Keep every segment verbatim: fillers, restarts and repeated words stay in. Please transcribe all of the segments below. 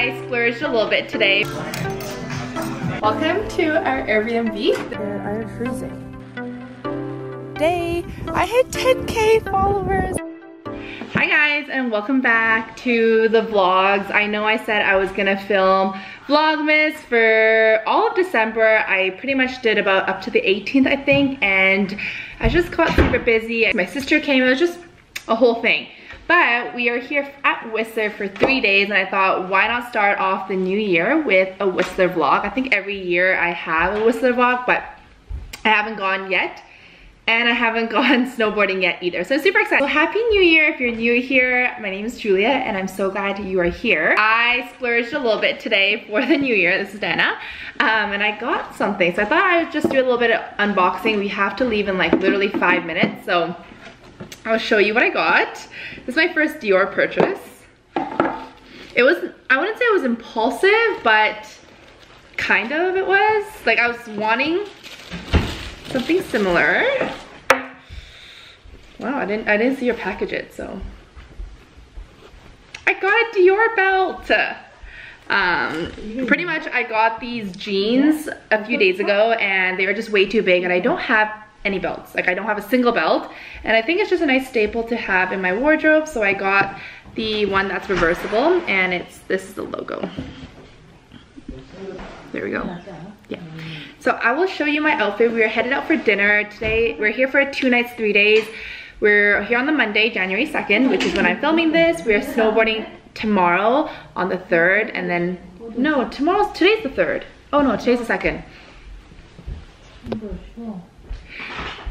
I splurged a little bit today. Welcome to our Airbnb. There are cruising. Today, I hit ten K followers. Hi guys, and welcome back to the vlogs. I know I said I was gonna film Vlogmas for all of December. I pretty much did about up to the eighteenth, I think, and I just got super busy. My sister came, it was just a whole thing. But we are here at Whistler for three days and I thought, why not start off the new year with a Whistler vlog? I think every year I have a Whistler vlog, but I haven't gone yet. And I haven't gone snowboarding yet either. So I'm super excited. So happy new year if you're new here. My name is Julia and I'm so glad you are here. I splurged a little bit today for the new year. This is Dana. Um, and I got something. So I thought I would just do a little bit of unboxing. We have to leave in like literally five minutes. So I'll show you what I got. This is my first Dior purchase. It was, I wouldn't say it was impulsive, but kind of it was. Like I was wanting something similar. Wow, I didn't, I didn't see your package, so. I got a Dior belt. Um, pretty much I got these jeans a few days ago and they were just way too big and I don't have any belts. Like I don't have a single belt, and I think it's just a nice staple to have in my wardrobe. So I got the one that's reversible, and it's this is the logo. There we go. Yeah. So I will show you my outfit. We are headed out for dinner today. We're here for two nights, three days. We're here on the Monday, January second, which is when I'm filming this. We are snowboarding tomorrow on the third, and then no, tomorrow's today's the third. Oh no, today's the second.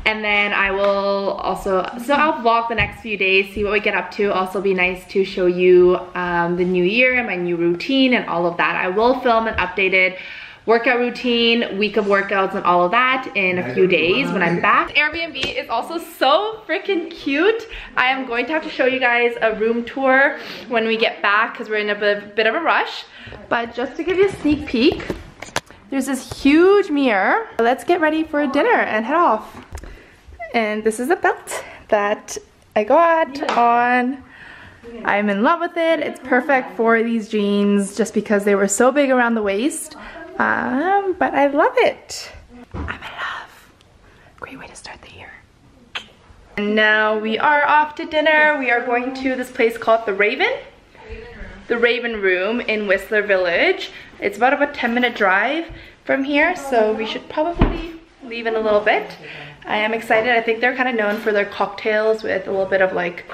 And then I will also, so I'll vlog the next few days, see what we get up to. Also be nice to show you um, the new year and my new routine and all of that. I will film an updated workout routine, week of workouts and all of that in a few days when I'm back. Airbnb is also so freaking cute. I am going to have to show you guys a room tour when we get back because we're in a bit of a rush. But just to give you a sneak peek, there's this huge mirror. Let's get ready for dinner and head off. And this is a belt that I got on. I'm in love with it. It's perfect for these jeans just because they were so big around the waist. Um, but I love it. I'm in love. Great way to start the year. And now we are off to dinner. We are going to this place called The Raven. The Raven Room in Whistler Village. It's about, about a ten minute drive from here, so we should probably leave in a little bit. I am excited. I think they're kind of known for their cocktails with a little bit of like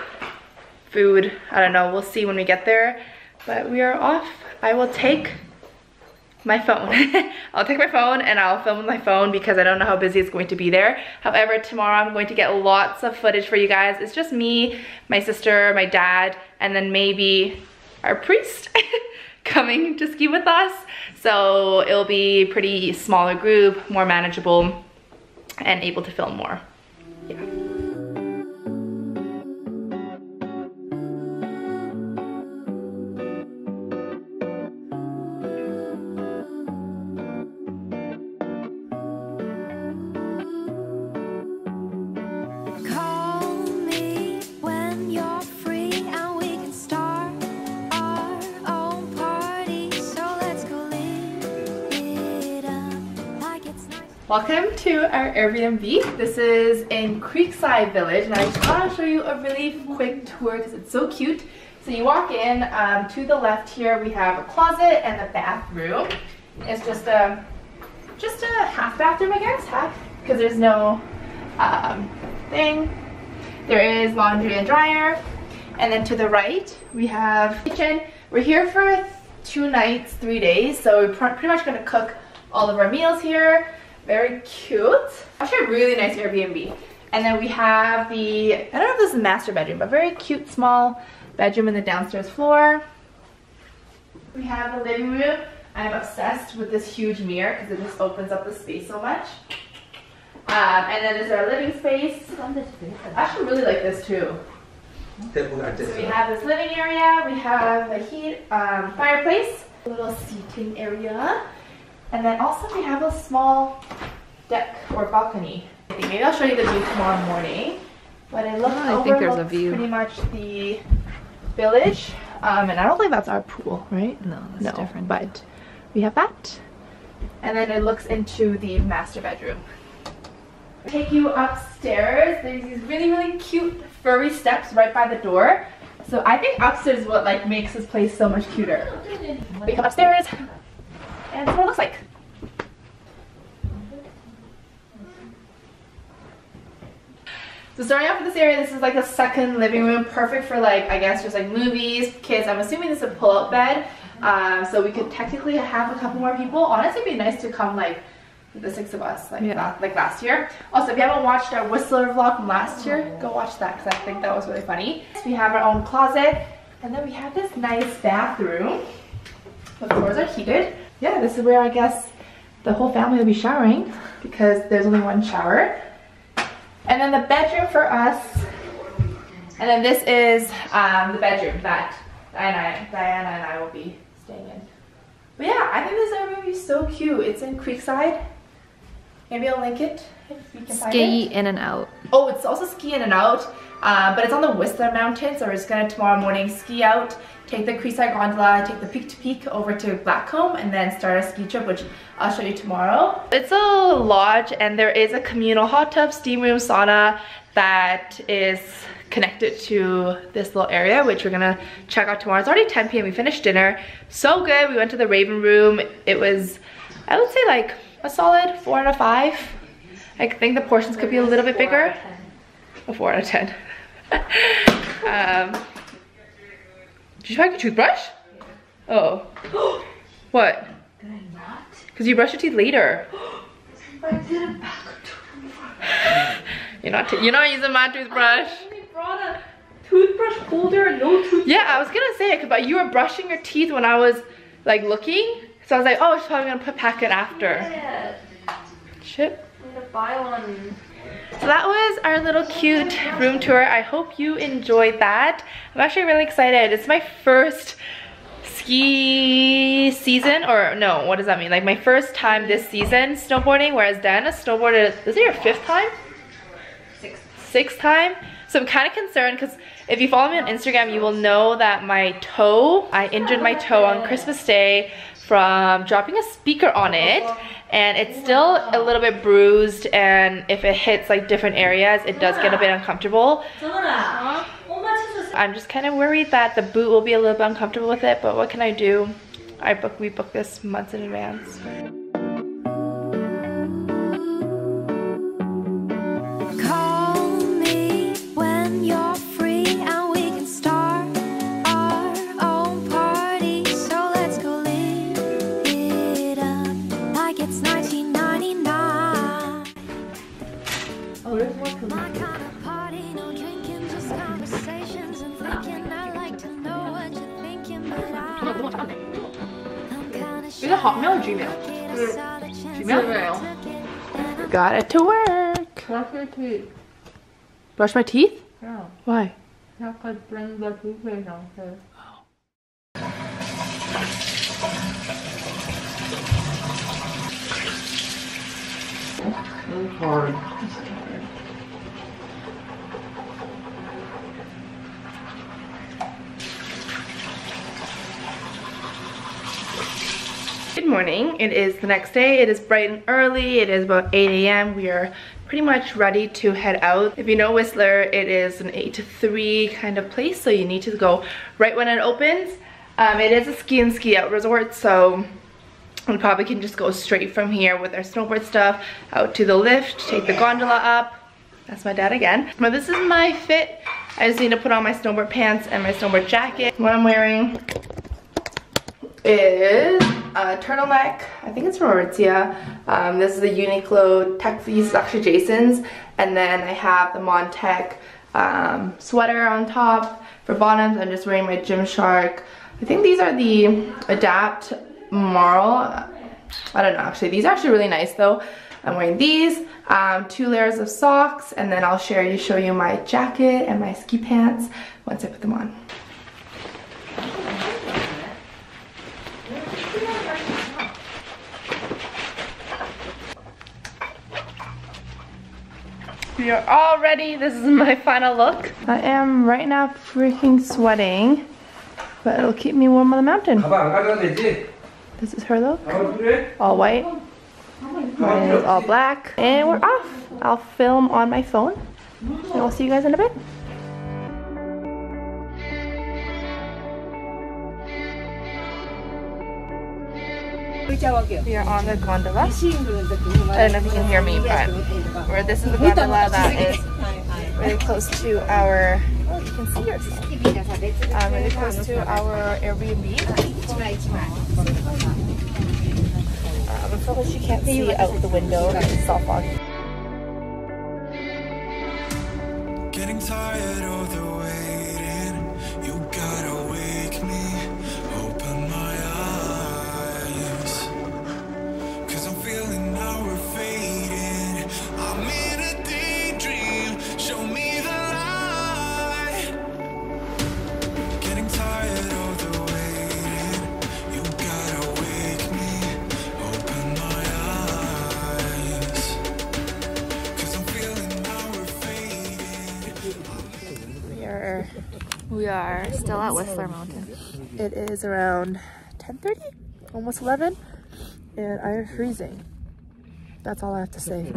food. I don't know. We'll see when we get there. But we are off. I will take my phone. I'll take my phone and I'll film with my phone because I don't know how busy it's going to be there. However, tomorrow I'm going to get lots of footage for you guys. It's just me, my sister, my dad, and then maybe our priest coming to ski with us. So it'll be pretty smaller group, more manageable, and able to film more. Yeah. Welcome to our Airbnb. This is in Creekside Village, and I just want to show you a really quick tour because it's so cute. So you walk in, um, to the left here we have a closet and a bathroom. It's just a just a half bathroom, I guess, half because there's no um, thing. There is laundry and dryer, and then to the right we have kitchen. We're here for two nights, three days, so we're pretty much going to cook all of our meals here. Very cute. Actually a really nice Airbnb. And then we have the, I don't know if this is a master bedroom, but very cute small bedroom in the downstairs floor. We have the living room. I'm obsessed with this huge mirror because it just opens up the space so much. Um, and then there's our living space. I actually really like this too. So we have this living area. We have a heat um, fireplace. A little seating area. And then also we have a small deck or balcony. Maybe I'll show you the view tomorrow morning. But I look oh, over I think there's a view. Pretty much the village. Um, and I don't think that's our pool, right? No, that's no, different. But we have that. And then it looks into the master bedroom. Take you upstairs. There's these really, really cute furry steps right by the door. So I think upstairs is what like makes this place so much cuter. We come upstairs, and that's what it looks like. So starting off with this area, this is like a second living room, perfect for like, I guess, just like movies, kids. I'm assuming this is a pull-out bed, um, so we could technically have a couple more people. Honestly, it'd be nice to come like the six of us, like, yeah. la like last year. Also, if you haven't watched our Whistler vlog from last year, go watch that because I think that was really funny. We have our own closet, and then we have this nice bathroom. The floors are heated. Yeah, this is where I guess the whole family will be showering because there's only one shower. And then the bedroom for us, and then this is um, the bedroom that Diana, Diana and I will be staying in. But yeah, I think this area would be so cute. It's in Creekside. Maybe I'll link it if you can find it. Ski in and out. Oh, it's also ski in and out, uh, but it's on the Whistler Mountain, so we're just gonna tomorrow morning ski out, take the Creekside Gondola, take the peak to peak over to Blackcomb, and then start our ski trip, which I'll show you tomorrow. It's a lodge, and there is a communal hot tub, steam room, sauna that is connected to this little area, which we're gonna check out tomorrow. It's already ten p m We finished dinner. So good. We went to the Raven Room. It was, I would say, like a solid four out of five. I think the portions could be a little bit bigger. A four out of ten. um, Did you pack your toothbrush? Oh. What? Did I not? Because you brush your teeth later. I didn't pack a toothbrush. You're not. You're not using my toothbrush. I only brought a toothbrush holder and no toothbrush. Yeah, I was gonna say it, but you were brushing your teeth when I was like looking, so I was like, oh, she's probably gonna put pack it after. Yeah. Shit. I'm gonna buy one. So that was our little cute room tour. I hope you enjoyed that. I'm actually really excited. It's my first ski season, or no, what does that mean? Like my first time this season snowboarding, whereas Diana snowboarded, is it your fifth time? Sixth. Sixth time? So I'm kind of concerned because if you follow me on Instagram, you will know that my toe, I injured my toe on Christmas Day from dropping a speaker on it, and it's still a little bit bruised, and if it hits like different areas, it does get a bit uncomfortable. I'm just kind of worried that the boot will be a little bit uncomfortable with it, but what can I do? I booked, we booked this months in advance. Is it Hotmail or Gmail? Mm. Gmail? Got it to work. Brush your teeth. Brush my teeth? Yeah. Why? Yeah, because it brings the toothpaste on here. It's hard. It's hard. Good morning. It is the next day. It is bright and early. It is about eight a m We are pretty much ready to head out. If you know Whistler, it is an eight to three kind of place, so you need to go right when it opens. Um, it is a ski and ski out resort, so we probably can just go straight from here with our snowboard stuff out to the lift, take the gondola up. That's my dad again. Now this is my fit. I just need to put on my snowboard pants and my snowboard jacket. What I'm wearing is a turtleneck. I think it's from Aritzia. Um, this is a Uniqlo tech fleece, it's actually Jason's. And then I have the Montec um, sweater on top. For bottoms, I'm just wearing my Gymshark. I think these are the Adapt Marl. I don't know, actually. These are actually really nice though. I'm wearing these, um, two layers of socks, and then I'll share you, show you my jacket and my ski pants once I put them on. We are all ready. This is my final look. I am right now freaking sweating. but it'll keep me warm on the mountain. This is her look, all white, mine is all black, and we're off. I'll film on my phone, and I'll see you guys in a bit. We are on the gondola. I don't know if you can hear me, but we're, this is the gondola that is really close to our, oh, you can see yourself, um, really close to our Airbnb. Um, I'm so glad you can't see out the window because it's all foggy. Getting tired of the waiting, you gotta wake me. We are still at Whistler Mountain. It is around ten thirty, almost eleven, and I'm freezing. That's all I have to say.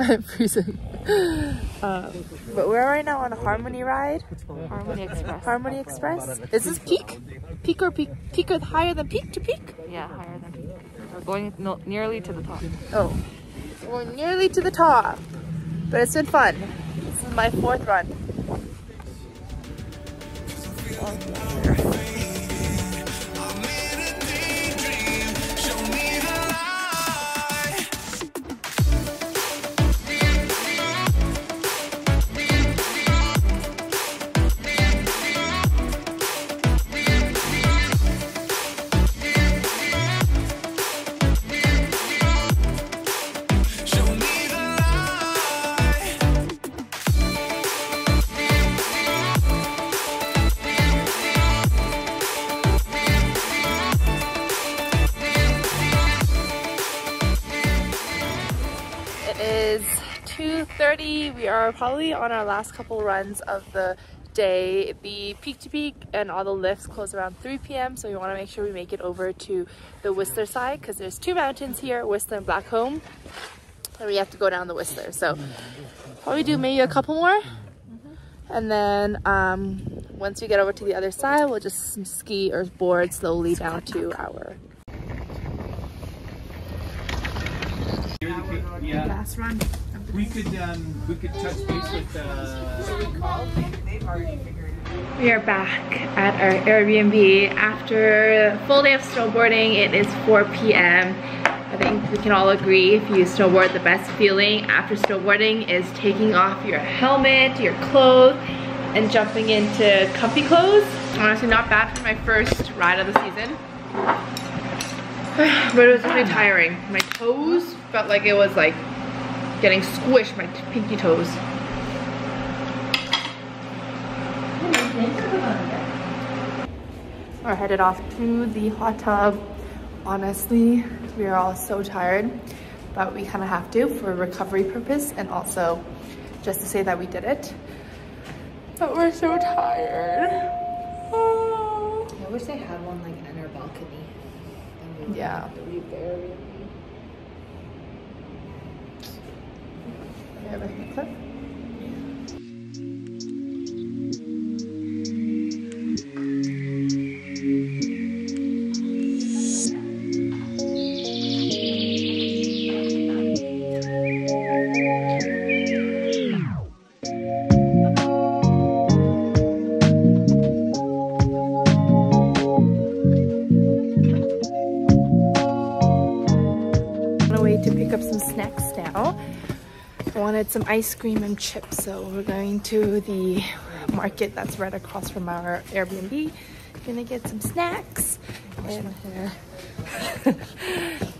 I'm freezing. Um, but we're right now on a Harmony ride. Harmony Express. Harmony Express. Is this peak? Peak or peak? Peak or higher than peak to peak? Yeah, higher than peak. We're going no, nearly to the top. Oh. We're nearly to the top. But it's been fun. This is my fourth run. On the other. We are probably on our last couple runs of the day. The peak to peak and all the lifts close around three p m so we want to make sure we make it over to the Whistler side because there's two mountains here, Whistler and Blackcomb, and we have to go down the Whistler. So probably do maybe a couple more, and then um, once we get over to the other side we'll just ski or board slowly down to our last run. We could um, we could touch base with the. We are back at our Airbnb after a full day of snowboarding. It is four p m I think we can all agree, if you snowboard, the best feeling after snowboarding is taking off your helmet, your clothes, and jumping into comfy clothes. Honestly, not bad for my first ride of the season, but it was really tiring. My toes felt like it was like. Getting squished, my pinky toes. We're headed off to the hot tub. Honestly, we are all so tired, but we kind of have to for recovery purpose and also just to say that we did it. But we're so tired. Oh. I wish they had one like in our balcony. I mean, yeah. Yeah, but it's up. On our way to pick up some snacks now. I wanted some ice cream and chips, so we're going to the market that's right across from our Airbnb. Gonna get some snacks. And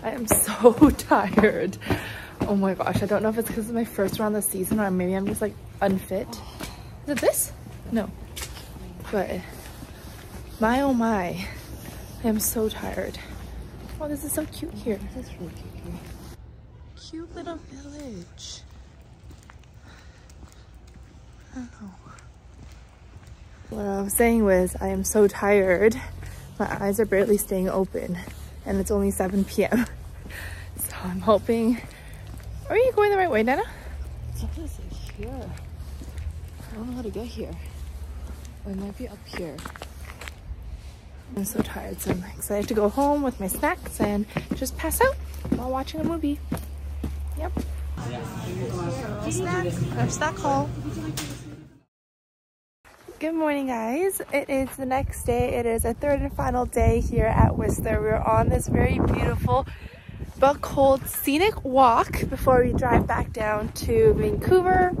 I am so tired. Oh my gosh, I don't know if it's because it's my first round of the season or maybe I'm just like unfit. Is it this? No. But my oh my, I am so tired. Oh, this is so cute here. This is really cute here. Cute little village. Oh. What I was saying was I am so tired. My eyes are barely staying open and it's only seven p m So I'm hoping... Are you going the right way, Nana? Something's here. I don't know how to get here. It might be up here. I'm so tired, so I'm excited to go home with my snacks and just pass out while watching a movie. Yep. Snacks. Our snack haul. Good morning, guys. It is the next day. It is a third and final day here at Whistler. We're on this very beautiful but cold scenic walk before we drive back down to Vancouver.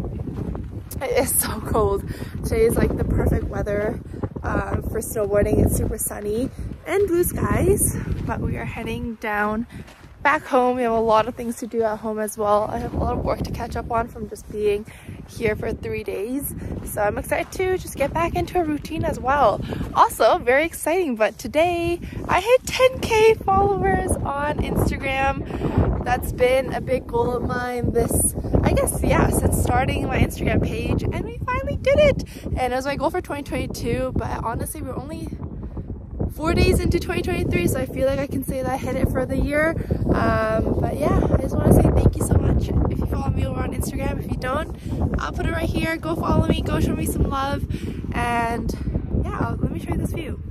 It is so cold. Today is like the perfect weather uh, for snowboarding. It's super sunny and blue skies, but we are heading down back home. We have a lot of things to do at home as well. I have a lot of work to catch up on from just being here for three days. So I'm excited to just get back into a routine as well. Also, very exciting, but today I hit ten K followers on Instagram. That's been a big goal of mine this, I guess, yeah, since starting my Instagram page, and we finally did it. And it was my goal for twenty twenty-two, but honestly, we're only four days into twenty twenty-three, so I feel like I can say that I hit it for the year. Um, but yeah, I just want to say thank you so much if you follow me over on Instagram. If you don't, I'll put it right here. Go follow me, go show me some love, and yeah, let me show you this view.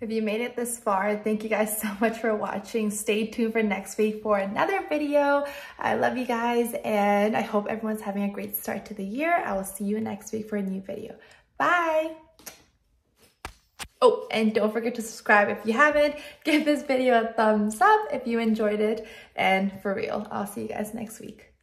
If you made it this far, thank you guys so much for watching. Stay tuned for next week for another video. I love you guys, and I hope everyone's having a great start to the year. I will see you next week for a new video. Bye! Oh, and don't forget to subscribe if you haven't. Give this video a thumbs up if you enjoyed it. And for real, I'll see you guys next week.